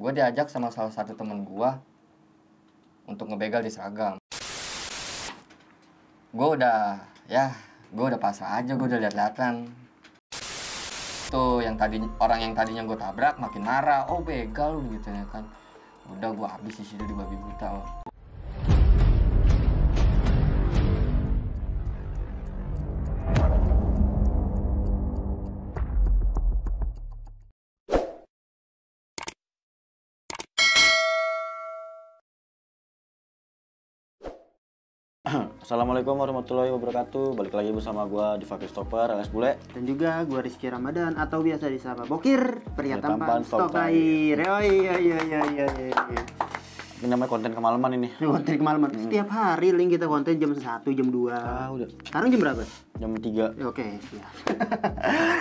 Gue diajak sama salah satu temen gue untuk ngebegal di Seragam. Gue udah pasrah aja, gue udah liat-liatan. Tuh, orang yang tadinya gue tabrak makin marah, oh begal lu gitu ya kan. Udah gue habis di situ di babi buta. Assalamualaikum warahmatullahi wabarakatuh. Balik lagi bersama gue Diva Christopher alias Bule. Dan juga gue Rizky Ramadan atau biasa disapa Bokir. Pria tampan stop air. Ini namanya konten kemalaman ini. Konten kemalaman. Setiap hari link kita konten jam 1, jam 2. Ah, udah. Sekarang jam berapa? Jam 3. Oke, siap.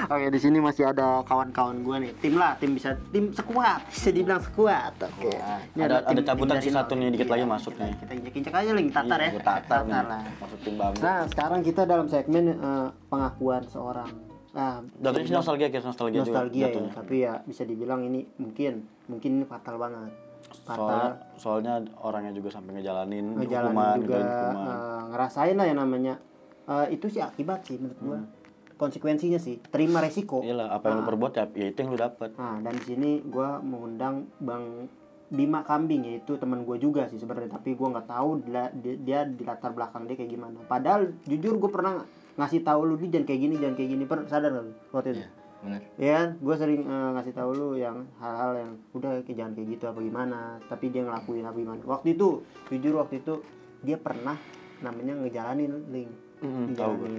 Oke, di sini masih ada kawan-kawan gue nih. Tim lah, tim sekuat. Bisa dibilang sekuat. Oke. Ini ada cabutan si satu nih dikit lagi masuk nih. Kita injek-injek aja link tatar ya. Tatar lah. Masuk tim banget. Nah, sekarang kita dalam segmen pengakuan seorang. Nah, jatuhnya nostalgia juga. Nostalgia ya, tapi ya bisa dibilang ini mungkin fatal banget. Soalnya orangnya juga sampai ngejalanin hukuman. Ngerasain lah yang namanya itu sih akibat sih menurut gua. Konsekuensinya sih, terima resiko. Iyalah, apa yang lu perbuat ya itu yang lu dapat. Nah, dan di sini gua mengundang Bang Bima Kambing, yaitu teman gua juga sih sebenarnya, tapi gua nggak tahu dia di latar belakang dia kayak gimana. Padahal jujur gua pernah ngasih tahu lu jangan kayak gini, sadar gak lu waktu itu? Yeah, bener. Ya, gue sering ngasih tahu lu yang hal-hal yang udah jangan kayak gitu apa gimana, tapi dia ngelakuin apa gimana. Waktu itu, jujur waktu itu dia pernah namanya ngejalanin link.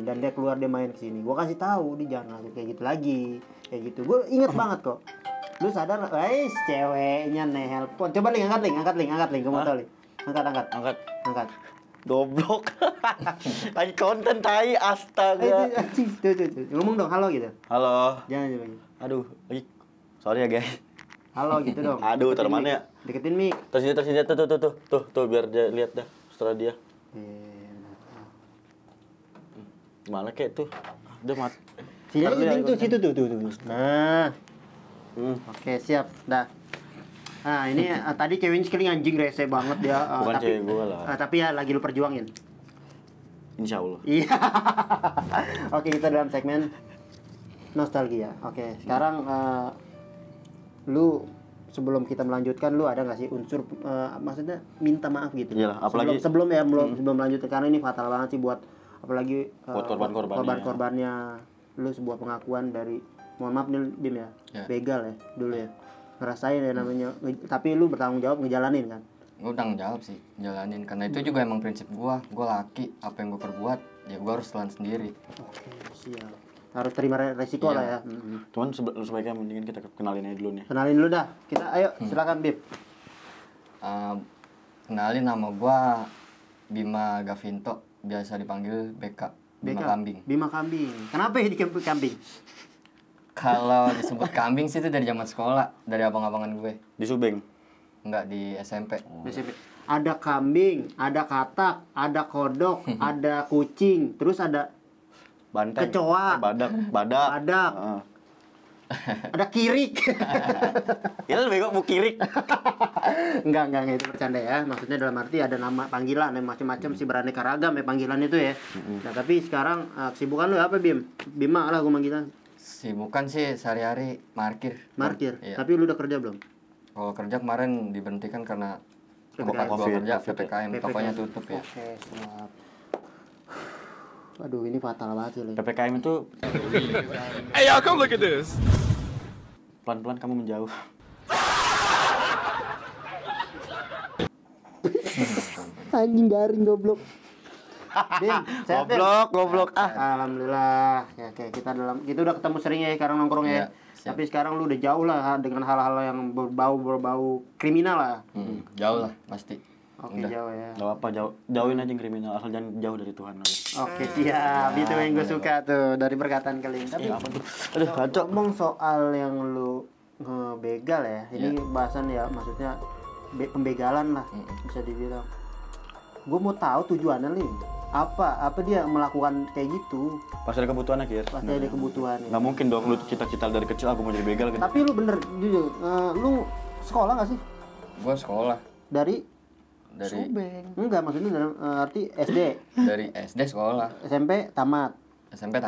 Dan dia keluar, dia main kesini. Gue kasih tahu dia jangan ngelakuin kayak gitu lagi, kayak gitu. Gue inget banget kok. Lu sadar, guys, ceweknya nelpon. Coba link, angkat link, gue mau tahu link. Angkat. Goblok. Lagi konten tai, astaga. Tuh. Ngomong dong, halo gitu. Halo. Jangan gitu. Aduh, sorry ya, guys. Halo gitu dong. Aduh, taruh mana ya? Deketin mic. Terus tuh biar dia lihat dah. Setelah dia. Gimana kayak tuh? Udah mat. Situ tuh. Nah. Oke, siap. Dah. Nah, ini tadi ceweknya sekali anjing rese banget dia. Bukan tapi, cewek gue lah. Tapi ya lagi lu perjuangin. Insya Allah. Iya. Oke, kita dalam segmen nostalgia. Oke, sekarang lu sebelum kita melanjutkan, lu ada nggak sih unsur maksudnya minta maaf gitu? Iyalah, apalagi sebelum melanjutkan, karena ini fatal banget sih buat apalagi buat korban-korbannya. Lu sebuah pengakuan dari, mohon maaf nih Bim ya, begal ya dulu ya. Ngerasain ya namanya, tapi lu bertanggung jawab ngejalanin kan? Gue bertanggung jawab sih, ngejalanin, karena itu juga emang prinsip gue laki, apa yang gue perbuat, ya gue harus telan sendiri. Oke, siap. Harus terima resiko lah ya. Cuman sebaiknya mendingan kita kenalin aja dulu nih. Kenalin dulu dah, kita ayo silakan Bib. Kenalin, nama gue Bima Gavinto, biasa dipanggil BK. Bima Kambing. Kenapa ya disebut kambing? Kalau disebut kambing sih itu dari zaman sekolah, dari abang-abangan gue. Di Subeng? Enggak, di SMP. Ada kambing, ada katak, ada kodok, ada kucing, terus ada banteng, kecoa, badak. Ada kirik. Ya lu bego, mau kirik. Enggak, itu bercanda ya. Maksudnya dalam arti ada nama panggilan yang macam-macam sih, beraneka ragam ya panggilan itu ya. Nah, tapi sekarang kesibukan lu apa, Bim? Bima lah gue manggilnya. Sibukan sih sehari-hari markir. Iya. Tapi lu udah kerja belum? Kalau kerja kemarin diberhentikan karena gua kerja PPKM, tokonya tutup ya. Oke, siap. Aduh, ini fatal banget sih. PPKM itu hey, y'all, come look at this. Pelan-pelan kamu menjauh. Anjing garing goblok. Bim, goblok. Alhamdulillah. Ya, kayak kita udah ketemu sering ya sekarang nongkrong ya. Siap. Tapi sekarang lu udah jauh lah dengan hal-hal yang berbau kriminal lah. Jauh lah pasti. Oke, jauh ya. Enggak apa, jauhin aja kriminal, asal jangan jauh dari Tuhan. Oke, siap. Itu yang gue suka tuh dari perkataan kalian. Tapi aduh, kacau. Ngomong soal yang lu ngebegal ya. Ini bahasan ya, maksudnya pembegalan lah bisa dibilang. Gue mau tahu tujuannya nih. Apa dia melakukan kayak gitu? Pasti ada kebutuhan akhir. Pasti ada kebutuhan. Nggak mungkin dong lu cita-cita dari kecil aku mau jadi begal gitu. Tapi lu bener jujur, lu sekolah nggak sih? Gua sekolah. Dari Subeng. Enggak, maksudnya dalam arti SD. Dari SD sekolah. SMP tamat. Sampai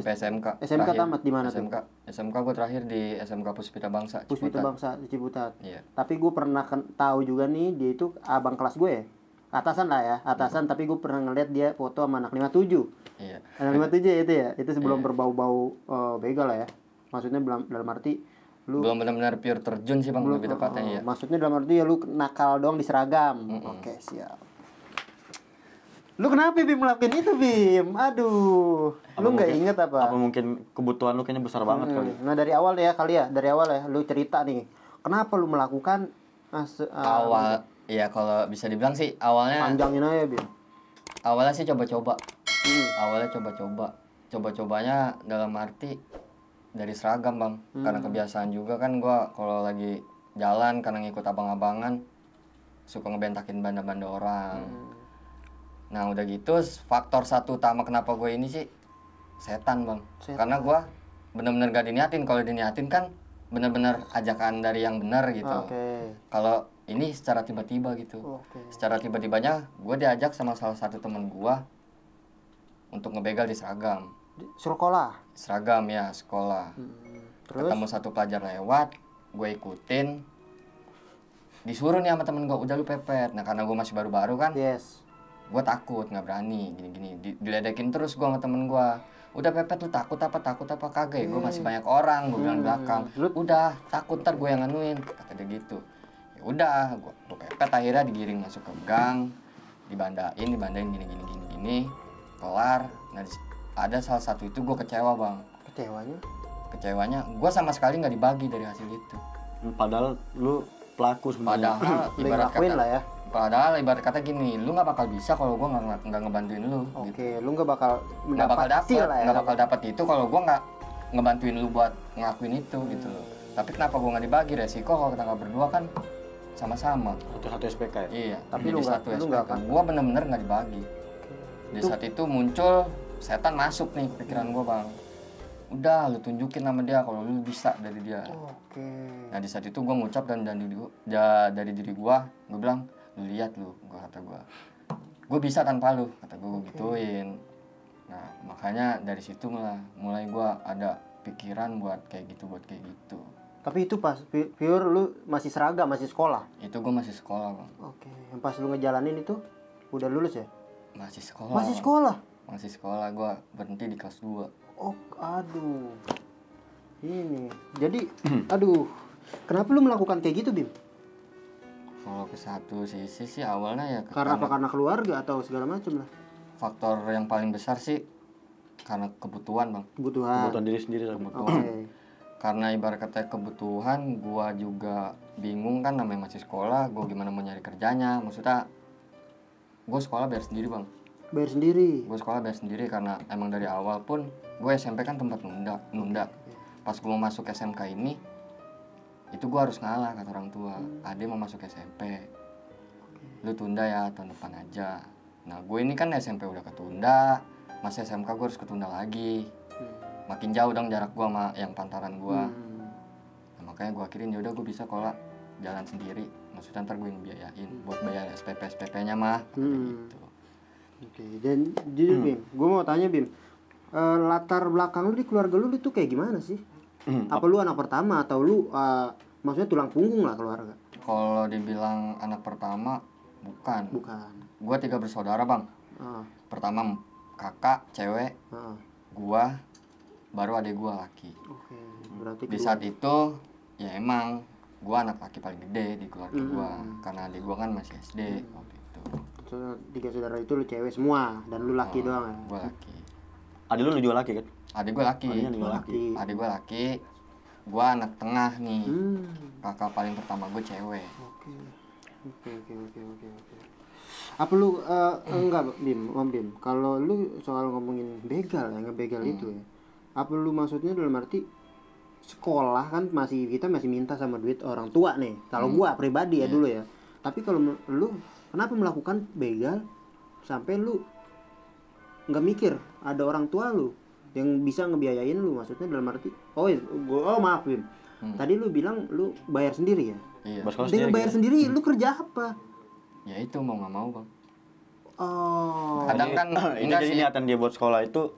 SMK terakhir. Tamat di mana tuh? SMK gue terakhir di SMK Puspita Bangsa Ciputat. Puspita Bangsa Ciputat. Iya. Tapi gue pernah tahu juga nih, dia itu abang kelas gue ya. Atasan. Tapi gue pernah ngeliat dia foto sama anak 57. Iya. Anak 57 itu ya. Itu sebelum berbau-bau begal lah ya. Maksudnya dalam arti lu belum benar-benar pure terjun sih Bang, lebih tepatnya ya. Maksudnya dalam arti ya lu nakal doang di seragam. Oke, siap. Lu kenapa Bim ngelakuin itu Bim? Aduh, apa lu nggak inget apa? Apa mungkin kebutuhan lu kayaknya besar banget kali? Nah dari awal ya lu cerita nih, kenapa lu melakukan awal? Ya kalau bisa dibilang sih awalnya panjangin aja Bim. Awalnya sih coba-cobanya dalam arti dari seragam Bang, karena kebiasaan juga kan gua kalau lagi jalan karena ngikut abang-abangan suka ngebentakin banda-banda orang. Nah udah gitu faktor satu utama kenapa gue ini sih setan Bang. Karena gue bener-bener gak diniatin. Kalau diniatin kan bener-bener ajakan dari yang benar gitu. Kalau ini secara tiba-tiba gitu. Secara tiba-tibanya gue diajak sama salah satu temen gue untuk ngebegal di seragam. Sekolah? Seragam ya, sekolah. Terus? Ketemu satu pelajar lewat, gue ikutin. Disuruh nih sama temen gue, udah lu pepet. Nah karena gue masih baru-baru kan. Yes. Gue takut, nggak berani, gini-gini. Diledekin terus gue sama temen gue. Udah pepet, lu takut apa, kagak ya? Gue masih banyak orang, gue bilang belakang. Udah, takut, ntar gue yang nganuin. Kata dia gitu. Ya udah, gue pepet, akhirnya digiring masuk ke gang. Dibandain, gini-gini. Kelar. Nah, ada salah satu itu gue kecewa, Bang. Kecewanya, gue sama sekali nggak dibagi dari hasil itu. Padahal lu pelaku sebenarnya. Padahal ibarat kata gini, lu nggak bakal bisa kalau gue nggak ngebantuin lu. Lu nggak bakal dapat itu kalau gue nggak ngebantuin lu buat ngelakuin itu gitu loh. Tapi kenapa gue nggak dibagi resiko kalau kita nggak berdua kan sama-sama. Satu SPK ya. Iya. Tapi lu nggak kan? Gue bener-bener nggak dibagi. Di saat itu muncul setan masuk nih pikiran gue Bang. Udah, lu tunjukin sama dia kalau lu bisa dari dia. Nah di saat itu gue ngucap dari diri gue bilang, lu lihat lu, gue bisa tanpa lu, kata gue gituin. Nah makanya dari situ mulai gue ada pikiran buat kayak gitu. Tapi itu pas pure lu masih seragam, masih sekolah? Itu gue masih sekolah Bang. Yang pas lu ngejalanin itu udah lulus ya? Masih sekolah, gue berhenti di kelas 2. Aduh, ini jadi aduh, kenapa lu melakukan kayak gitu Bim? Kalau ke satu sisi sih awalnya ya karena keluarga atau segala macam lah. Faktor yang paling besar sih karena kebutuhan Bang. Kebutuhan diri sendiri. Karena ibarat kata kebutuhan, gua juga bingung kan, namanya masih sekolah, gua gimana mau nyari kerjanya. Maksudnya gua sekolah bayar sendiri Bang. Karena emang dari awal pun gua SMP kan tempat nunda. Pas gua mau masuk SMK ini, itu gue harus ngalah kata orang tua. Ade mau masuk SMP, lu tunda ya tahun depan aja. Nah gue ini kan SMP udah ketunda, masih SMK gue harus ketunda lagi. Makin jauh dong jarak gue sama yang pantaran gue. Nah, makanya gue akhirin yaudah gue bisa kalau jalan sendiri. Maksudnya ntar gue yang biayain buat bayar SPP-nya mah gitu. Dan jadi Bim, gue mau tanya Bim, latar belakang lu di keluarga lu itu kayak gimana sih? Apa lu anak pertama atau lu maksudnya tulang punggung lah keluarga? Kalau dibilang anak pertama, bukan. Gua 3 bersaudara Bang. Pertama kakak cewek, gua, baru adik gua laki. Berarti di saat itu ya emang gua anak laki paling gede di keluarga gua, karena adik gua kan masih SD waktu itu. 3 saudara itu lu cewek semua dan lu laki doang ya? Gua laki. Adik lu juga laki kan? Adik gue laki. Gue anak tengah nih. Kakak paling pertama gue cewek. Oke. Apa lu enggak Bim? Kalau lu soal ngomongin begal ya, ngebegal itu ya. Apa lu maksudnya dalam arti sekolah kan kita masih minta sama duit orang tua nih. Kalau gua pribadi ya dulu ya. Tapi kalau lu kenapa melakukan begal sampai lu nggak mikir ada orang tua lu yang bisa ngebiayain lu? Maksudnya dalam arti, maaf Bim, tadi lu bilang lu bayar sendiri ya? Iya. Dia bayar gitu. Sendiri, lu kerja apa? Ya itu mau nggak mau bang. Oh. Kadang kan ini jadi niatan dia buat sekolah itu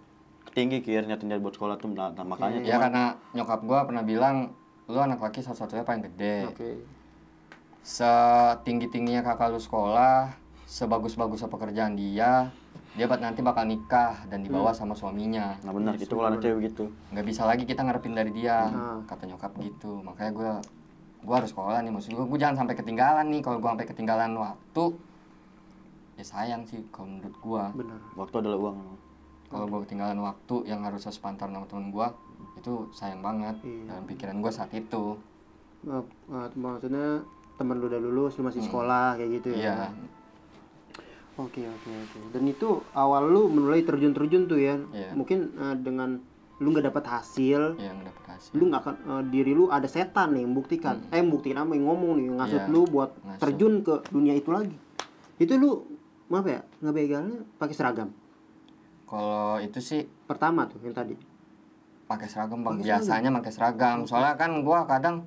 tinggi, kira niatan dia buat sekolah tuh makanya. Iya. Ya karena nyokap gua pernah bilang lu anak laki satu-satunya paling gede. Okay. Setinggi-tingginya kakak lu sekolah, sebagus-bagusnya pekerjaan dia. Dia nanti bakal nikah dan dibawa sama suaminya. Nah benar, gitu kalau cewek gitu. Nggak bisa lagi kita ngarepin dari dia, kata nyokap gitu. Makanya gue harus sekolah nih, maksud gue jangan sampai ketinggalan nih. Kalau gue sampai ketinggalan waktu, ya sayang sih kalau menurut gue. Benar. Waktu adalah uang. Kalau gue ketinggalan waktu yang harusnya sepantar sama temen gue, itu sayang banget dalam pikiran gue saat itu. Maksudnya temen lu udah lulus, lu masih sekolah kayak gitu ya? Iya. Oke. Dan itu awal lu mulai terjun-terjun tuh ya. Yeah. Mungkin dengan lu nggak dapat hasil. Iya, nggak dapat hasil. Lu nggak akan diri lu ada setan nih membuktikan. Membuktikan apa yang ngomong nih, ngasut lu buat terjun ke dunia itu lagi. Itu lu maaf ya, nggak begalnya pakai seragam. Kalau itu sih pertama tuh yang tadi. Pakai seragam bang. Biasanya pakai seragam. Soalnya kan gua kadang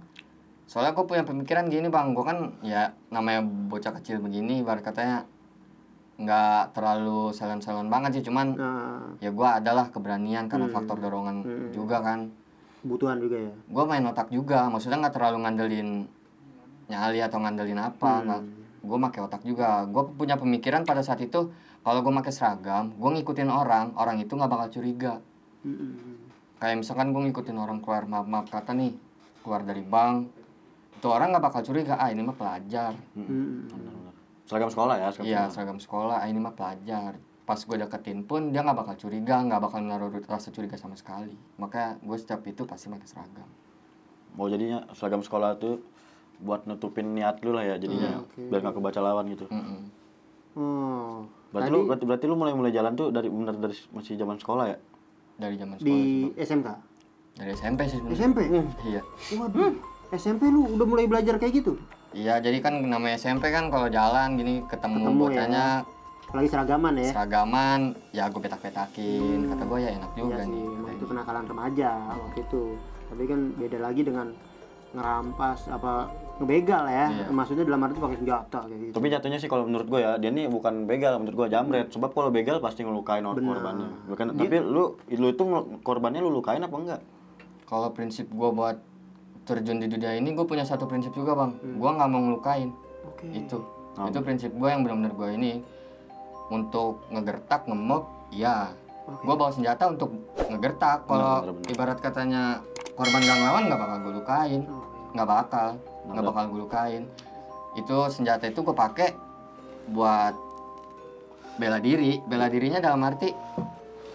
gua punya pemikiran gini bang, gua kan ya namanya bocah kecil begini, ibarat katanya nggak terlalu salon-salon banget sih, cuman ya gue adalah keberanian karena faktor dorongan juga kan, kebutuhan juga ya. Gue main otak juga, maksudnya nggak terlalu ngandelin nyali atau ngandelin apa. Gue pakai otak juga, gue punya pemikiran pada saat itu kalau gue pakai seragam gue ngikutin orang itu nggak bakal curiga. Kayak misalkan gue ngikutin orang keluar, maaf kata nih, keluar dari bank itu orang nggak bakal curiga, ah ini mah pelajar. Seragam sekolah ya? Iya, seragam sekolah. Ini mah pelajar. Pas gue deketin pun dia nggak bakal curiga, nggak bakal menaruh rasa curiga sama sekali. Makanya gue setiap itu pasti pakai seragam. Oh jadinya seragam sekolah tuh buat nutupin niat lu lah ya jadinya, biar nggak kebaca lawan gitu. Berarti tadi, berarti lu mulai jalan tuh dari benar masih zaman sekolah ya? Dari zaman sekolah. Di sekolah. SMK? Dari SMP sih sebenarnya. SMP? Iya. Waduh, SMP lu udah mulai belajar kayak gitu? Iya, jadi kan namanya SMP kan kalau jalan gini ketemu bocahnya ya. Apalagi seragaman ya? Seragaman, ya gue petak-petakin. Kata gue ya enak juga iya nih. Itu kenakalan remaja waktu itu. Tapi kan beda lagi dengan ngerampas, apa ngebegal ya. Iya. Maksudnya dalam arti pakai senjata kayak gitu. Tapi jatuhnya sih kalau menurut gue ya, dia nih bukan begal, menurut gue jamret. Sebab kalau begal pasti ngelukain korbannya. Tapi lu itu korbannya lu lukain apa enggak? Kalau prinsip gue buat terjun di dunia ini, gue punya satu prinsip juga bang, gue nggak mau ngelukain. Itu itu prinsip gue yang benar-benar gue ini untuk ngegertak, ngemok ya. Gue bawa senjata untuk ngegertak. Kalau ibarat katanya korban gak ngelawan, nggak bakal gue lukain, nggak bakal gue lukain. Itu senjata itu gue pakai buat bela diri. Bela dirinya dalam arti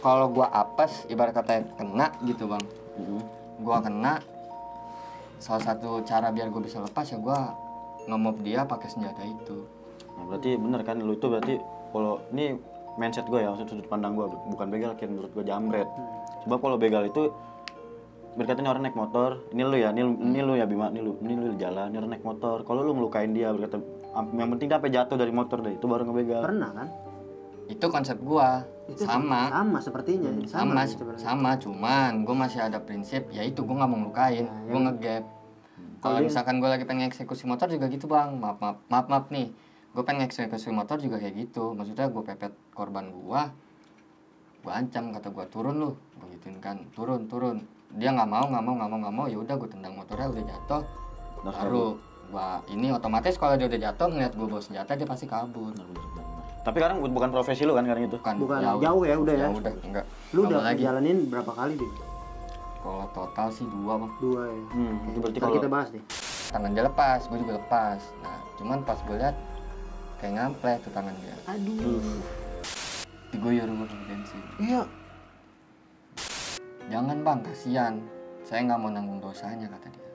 kalau gue apes, ibarat katanya kena gitu bang, gue kena. Salah satu cara biar gue bisa lepas ya gue nge-mob dia pakai senjata itu. Nah, berarti bener kan lu itu berarti kalau ini mindset gue ya, sudut pandang gue bukan begal, kira menurut gue jamret. Sebab kalau begal itu berkata nih orang naik motor, ini lu ya, ini lu ya Bima, ini lu jalan, ini orang naik motor. Kalau lu ngelukain dia berkata yang penting dia sampai jatuh dari motor deh, itu baru ngebegal. Pernah kan? Itu konsep gua itu sama sepertinya sama cuman gua masih ada prinsip yaitu gua nggak mau ngelukain, gua ngegap. Kalau misalkan gua lagi pengen eksekusi motor juga gitu bang, maaf nih, gua pengen eksekusi motor juga kayak gitu, maksudnya gua pepet korban gua ancam, kata gua turun lu, gua gituin kan, turun dia nggak mau ya udah gua tendang motornya, udah jatuh baru gua ini otomatis kalau dia udah jatuh ngeliat gua bawa senjata dia pasti kabur. Tapi sekarang bukan profesi lu kan sekarang itu? Bukan, jauh ya udah ya? Udah, enggak. Lu udah jalanin berapa kali sih? Kalau total sih 2 bang. 2 ya? Itu berarti kalau kita bahas nih? Tangan dia lepas, gue juga lepas. Nah, cuman pas gue liat kayak ngampleh tuh tangan dia. Aduh. Digoyor gue sama bensin. Iya. Jangan bang, kasihan. Saya nggak mau nanggung dosanya, kata dia.